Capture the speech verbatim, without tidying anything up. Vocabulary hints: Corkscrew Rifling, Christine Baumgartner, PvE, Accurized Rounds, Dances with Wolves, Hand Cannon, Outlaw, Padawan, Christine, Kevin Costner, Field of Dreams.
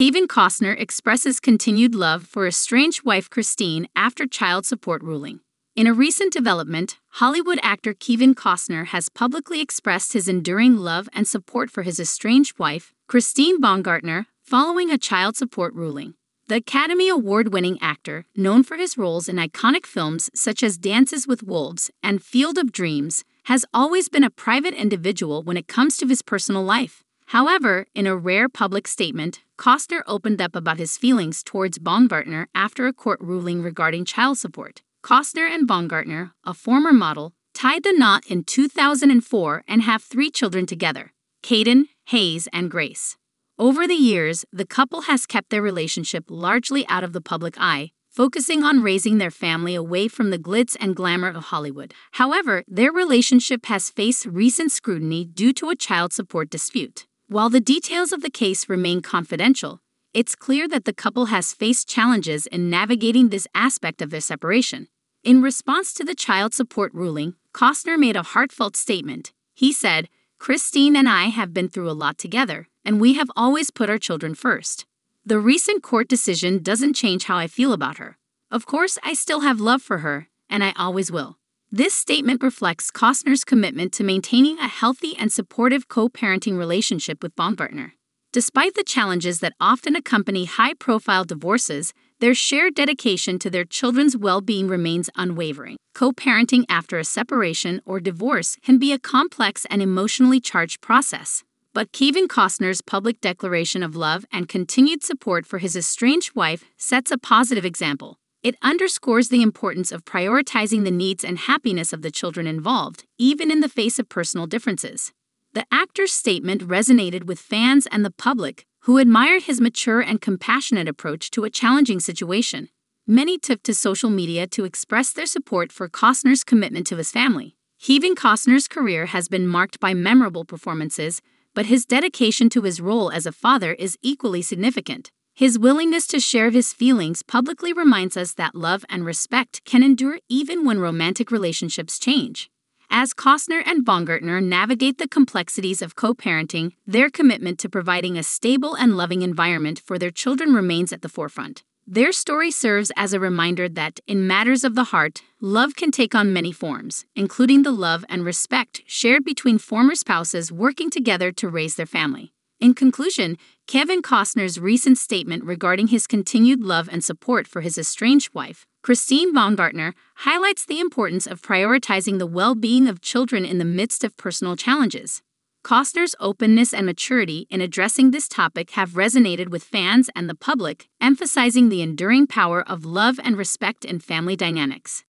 Kevin Costner expresses continued love for estranged wife Christine after child support ruling. In a recent development, Hollywood actor Kevin Costner has publicly expressed his enduring love and support for his estranged wife, Christine Baumgartner, following a child support ruling. The Academy Award-winning actor, known for his roles in iconic films such as Dances with Wolves and Field of Dreams, has always been a private individual when it comes to his personal life. However, in a rare public statement, Costner opened up about his feelings towards Baumgartner after a court ruling regarding child support. Costner and Baumgartner, a former model, tied the knot in two thousand four and have three children together, Caden, Hayes, and Grace. Over the years, the couple has kept their relationship largely out of the public eye, focusing on raising their family away from the glitz and glamour of Hollywood. However, their relationship has faced recent scrutiny due to a child support dispute. While the details of the case remain confidential, it's clear that the couple has faced challenges in navigating this aspect of their separation. In response to the child support ruling, Costner made a heartfelt statement. He said, "Christine and I have been through a lot together, and we have always put our children first. The recent court decision doesn't change how I feel about her. Of course, I still have love for her, and I always will." This statement reflects Costner's commitment to maintaining a healthy and supportive co-parenting relationship with Baumgartner. Despite the challenges that often accompany high-profile divorces, their shared dedication to their children's well-being remains unwavering. Co-parenting after a separation or divorce can be a complex and emotionally charged process, but Kevin Costner's public declaration of love and continued support for his estranged wife sets a positive example. It underscores the importance of prioritizing the needs and happiness of the children involved, even in the face of personal differences. The actor's statement resonated with fans and the public, who admired his mature and compassionate approach to a challenging situation. Many took to social media to express their support for Costner's commitment to his family. Kevin Costner's career has been marked by memorable performances, but his dedication to his role as a father is equally significant. His willingness to share his feelings publicly reminds us that love and respect can endure even when romantic relationships change. As Costner and Baumgartner navigate the complexities of co-parenting, their commitment to providing a stable and loving environment for their children remains at the forefront. Their story serves as a reminder that, in matters of the heart, love can take on many forms, including the love and respect shared between former spouses working together to raise their family. In conclusion, Kevin Costner's recent statement regarding his continued love and support for his estranged wife, Christine Baumgartner, highlights the importance of prioritizing the well-being of children in the midst of personal challenges. Costner's openness and maturity in addressing this topic have resonated with fans and the public, emphasizing the enduring power of love and respect in family dynamics.